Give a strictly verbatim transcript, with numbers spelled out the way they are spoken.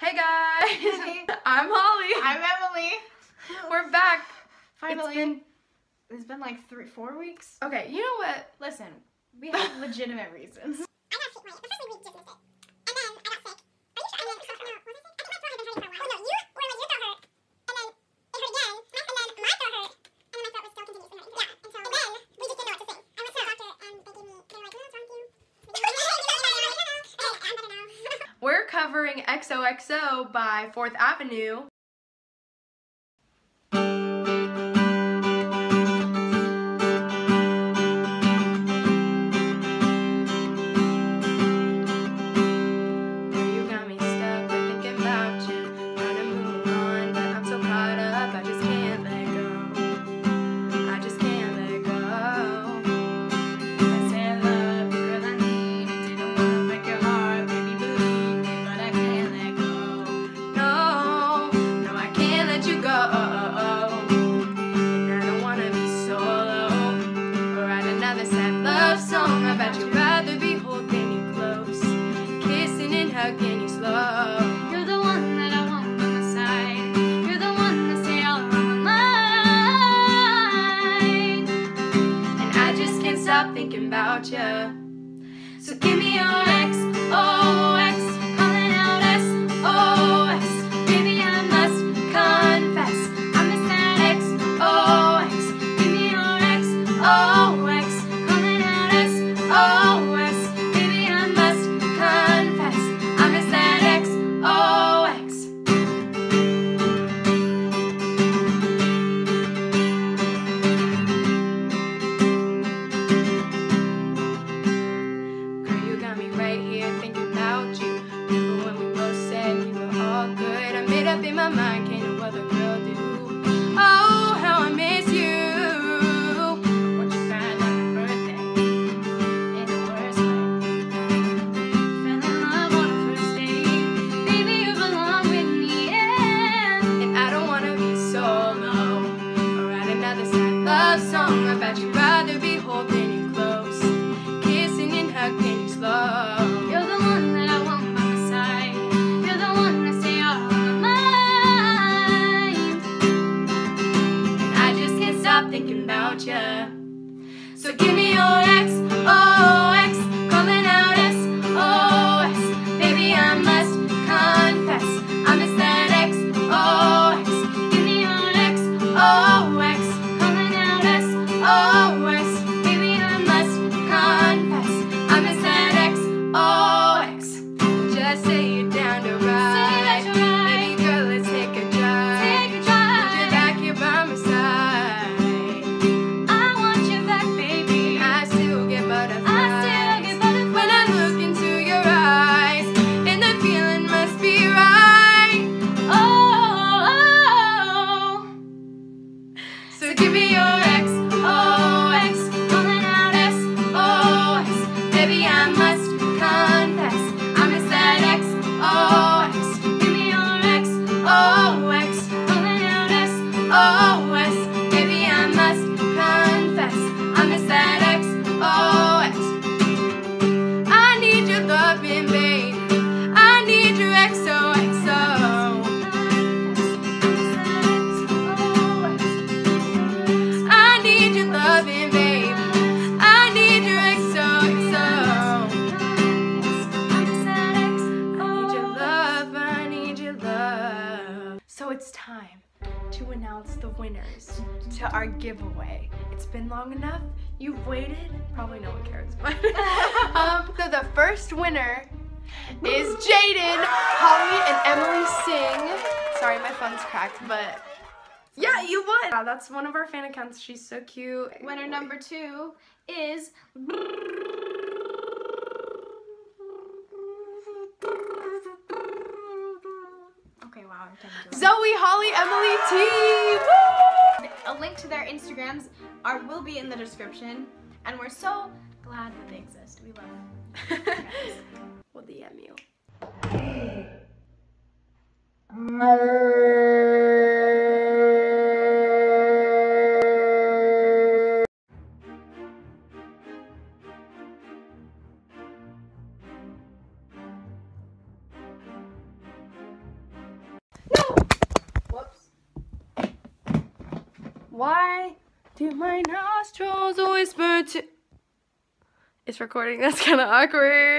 Hey guys! Hey. I'm Holly. I'm Emily. We're back. Finally. It's been, it's been like three, four weeks. Okay, you know what? Listen, we have legitimate reasons. We're covering X O X O by fourth Avenue. Thinking about ya, so give me your X O X, calling out S O X. Baby, I must confess, I miss that X O X. Give me your X O X, calling out S O X. Baby, I must confess, I miss that X O thinking about ya. So give me your X O X, calling out S O X. Baby, I must confess, I miss that X O X. Give me your X O X, calling out S O X. Baby, I must confess, I miss that X O X. Just say you're down to ride. Say that you're right. Baby girl, let's take a drive. Take a drive. Put your back here by my side. It's time to announce the winners to our giveaway. It's been long enough. You've waited. Probably no one cares, but um, so the first winner is Jaden. Holly and Emily sing. Sorry, my phone's cracked, but yeah, you won. Wow, that's one of our fan accounts. She's so cute. Winner number two is. Zoe, Holly, Emily, T. Woo! A link to their Instagrams are will be in the description, and we're so glad that they exist. We love them. We'll D M you. Why do my nostrils whisper to... It's recording, that's kind of awkward.